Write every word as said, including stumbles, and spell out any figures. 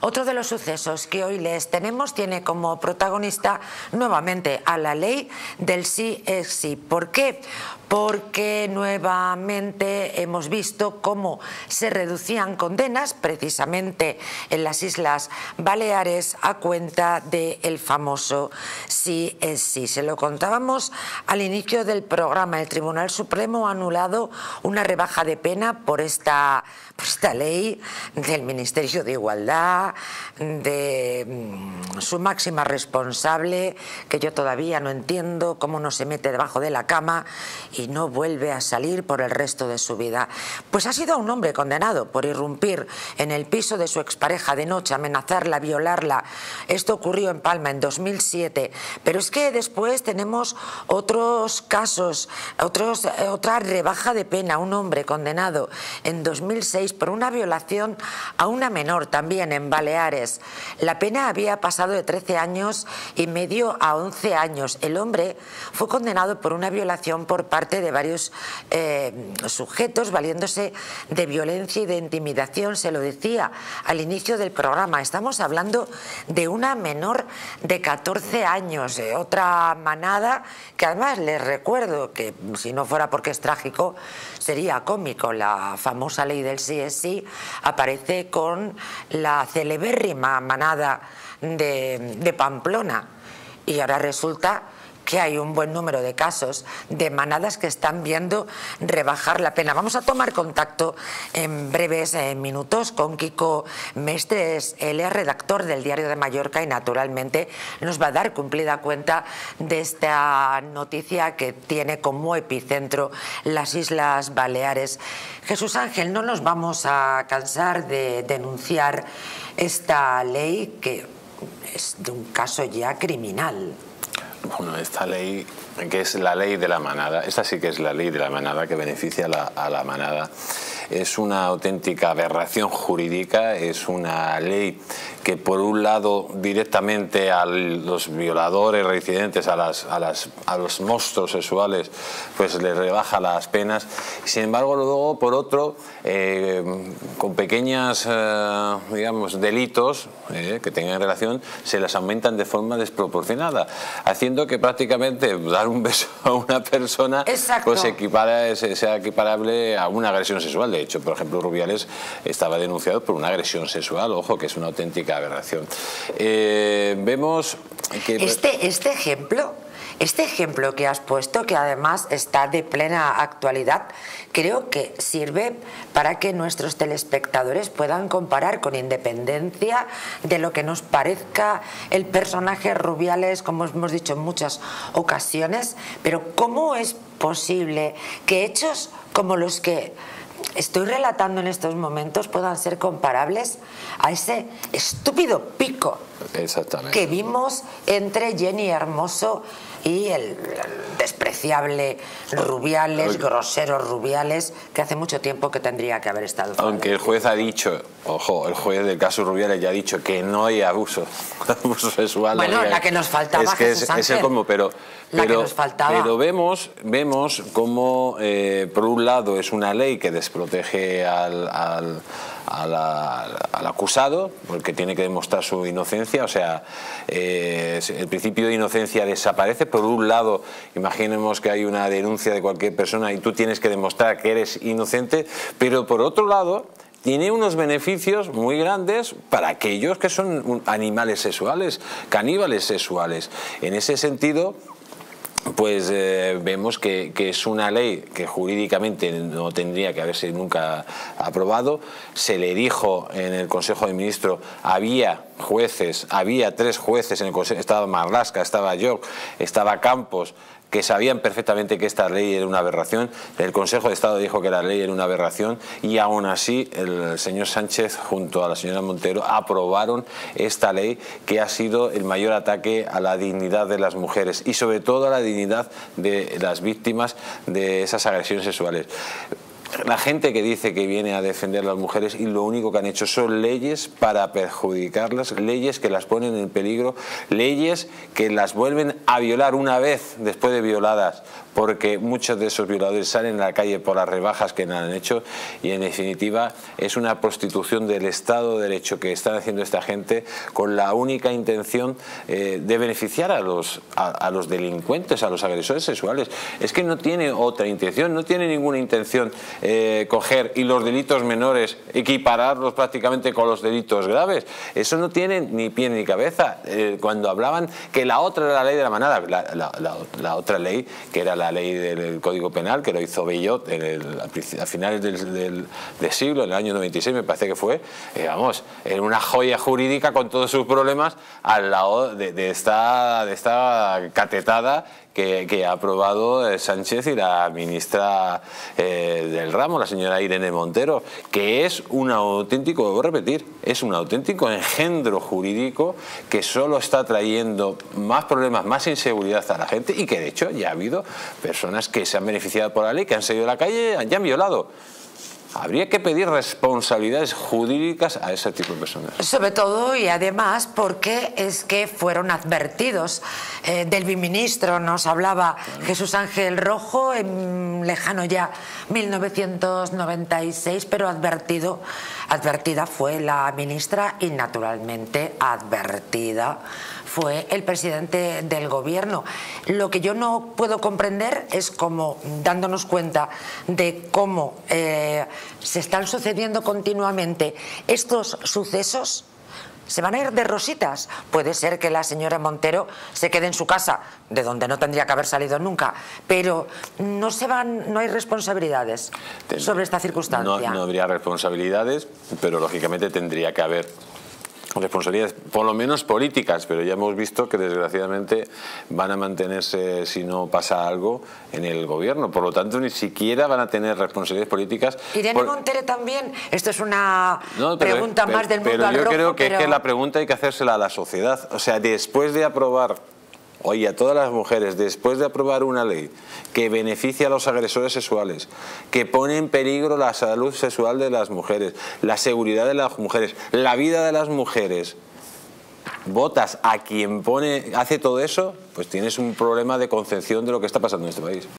Otro de los sucesos que hoy les tenemos tiene como protagonista nuevamente a la ley del sí es sí. ¿Por qué? Porque nuevamente hemos visto cómo se reducían condenas precisamente en las Islas Baleares a cuenta del famoso sí es sí. Se lo contábamos al inicio del programa. El Tribunal Supremo ha anulado una rebaja de pena por esta, por esta ley del Ministerio de Igualdad, de su máxima responsable, que yo todavía no entiendo cómo no se mete debajo de la cama y no vuelve a salir por el resto de su vida. Pues ha sido un hombre condenado por irrumpir en el piso de su expareja de noche, amenazarla, violarla. Esto ocurrió en Palma en dos mil siete. Pero es que después tenemos otros casos, otros, otra rebaja de pena. Un hombre condenado en dos mil seis por una violación a una menor, también en Baleares. La pena había pasado de trece años y medio a once años. El hombre fue condenado por una violación por parte de varios eh, sujetos, valiéndose de violencia y de intimidación. Se lo decía al inicio del programa, estamos hablando de una menor de catorce años, de otra manada, que además les recuerdo que, si no fuera porque es trágico, sería cómico. La famosa ley del sí es sí aparece con la celebérrima manada de, de Pamplona, y ahora resulta que hay un buen número de casos de manadas que están viendo rebajar la pena. Vamos a tomar contacto en breves minutos con Kiko Mestres, él es redactor del Diario de Mallorca y naturalmente nos va a dar cumplida cuenta de esta noticia que tiene como epicentro las Islas Baleares. Jesús Ángel, no nos vamos a cansar de denunciar esta ley, que es de un caso ya criminal. Bueno, esta ley, que es la ley de la manada, esta sí que es la ley de la manada, que beneficia a la, a la manada, es una auténtica aberración jurídica, es una ley que por un lado directamente a los violadores recidentes, a, las, a, las, a los monstruos sexuales, pues les rebaja las penas. Sin embargo, luego por otro, eh, con pequeñas, eh, digamos, delitos eh, que tengan relación, se las aumentan de forma desproporcionada, haciendo que prácticamente dar un beso a una persona pues equipara, sea equiparable a una agresión sexual. De hecho, por ejemplo, Rubiales estaba denunciado por una agresión sexual, ojo, que es una auténtica aberración. Eh, vemos que... Este, este ejemplo, este ejemplo que has puesto, que además está de plena actualidad, creo que sirve para que nuestros telespectadores puedan comparar, con independencia de lo que nos parezca el personaje Rubiales, como hemos dicho en muchas ocasiones, pero cómo es posible que hechos como los que estoy relatando en estos momentos puedan ser comparables a ese estúpido pico que vimos entre Jenny Hermoso y el, el despreciable Rubiales, Oye. grosero Rubiales, que hace mucho tiempo que tendría que haber estado. Aunque el juez ha dicho, ojo, el juez del caso Rubiales ya ha dicho que no hay abuso, abuso sexual. Bueno, la que nos faltaba, es que es, es el como, pero, pero, la que nos faltaba. Pero vemos, vemos cómo, eh, por un lado, es una ley que desprotege al... al Al, al acusado, porque tiene que demostrar su inocencia. O sea, eh, el principio de inocencia desaparece. Por un lado, imaginemos que hay una denuncia de cualquier persona y tú tienes que demostrar que eres inocente, pero por otro lado tiene unos beneficios muy grandes para aquellos que son animales sexuales, caníbales sexuales. En ese sentido, pues eh, vemos que, que es una ley que jurídicamente no tendría que haberse nunca aprobado. Se le dijo en el Consejo de Ministros, había jueces, había tres jueces en el Consejo, estaba Marlasca, estaba York, estaba Campos, que sabían perfectamente que esta ley era una aberración. El Consejo de Estado dijo que la ley era una aberración y aún así el señor Sánchez junto a la señora Montero aprobaron esta ley, que ha sido el mayor ataque a la dignidad de las mujeres y sobre todo a la dignidad de las víctimas de esas agresiones sexuales. La gente que dice que viene a defender a las mujeres y lo único que han hecho son leyes para perjudicarlas, leyes que las ponen en peligro, leyes que las vuelven a violar una vez después de violadas. porque muchos de esos violadores salen a la calle por las rebajas que han hecho, y en definitiva es una prostitución del Estado de Derecho que están haciendo esta gente con la única intención eh, de beneficiar a los, a, a los delincuentes, a los agresores sexuales. Es que no tiene otra intención, no tiene ninguna intención eh, coger y los delitos menores equipararlos prácticamente con los delitos graves. Eso no tiene ni pie ni cabeza. Eh, cuando hablaban que la otra era la ley de la manada, la, la, la, la otra ley que era la ley del Código Penal, que lo hizo Bellot en el, a finales del, del, del siglo, en el año noventa y seis me parece que fue, eh, vamos, en una joya jurídica con todos sus problemas al lado de, de, esta, de esta catetada Que, que ha aprobado Sánchez y la ministra eh, del ramo, la señora Irene Montero, que es un auténtico, vuelvo a repetir, es un auténtico engendro jurídico que solo está trayendo más problemas, más inseguridad a la gente, y que de hecho ya ha habido personas que se han beneficiado por la ley, que han salido a la calle y han violado. Habría que pedir responsabilidades jurídicas a ese tipo de personas. Sobre todo y además porque es que fueron advertidos. Eh, del biministro nos hablaba claro. Jesús Ángel Rojo, en lejano ya mil novecientos noventa y seis, pero advertido, advertida fue la ministra y naturalmente advertida fue el presidente del gobierno. Lo que yo no puedo comprender es cómo, dándonos cuenta de cómo eh, se están sucediendo continuamente estos sucesos, se van a ir de rositas. Puede ser que la señora Montero se quede en su casa, de donde no tendría que haber salido nunca, pero no se van, no hay responsabilidades sobre esta circunstancia. No, no habría responsabilidades, pero lógicamente tendría que haber responsabilidades, por lo menos políticas, pero ya hemos visto que desgraciadamente van a mantenerse, si no pasa algo, en el gobierno. Por lo tanto, ni siquiera van a tener responsabilidades políticas. Irene por... Montero también. Esto es una no, pero, pregunta pero, más del mundo pero al yo rojo, creo que, pero... es que la pregunta hay que hacérsela a la sociedad. O sea, después de aprobar, oye, a todas las mujeres, después de aprobar una ley que beneficia a los agresores sexuales, que pone en peligro la salud sexual de las mujeres, la seguridad de las mujeres, la vida de las mujeres, votas a quien pone, hace todo eso, pues tienes un problema de concepción de lo que está pasando en este país.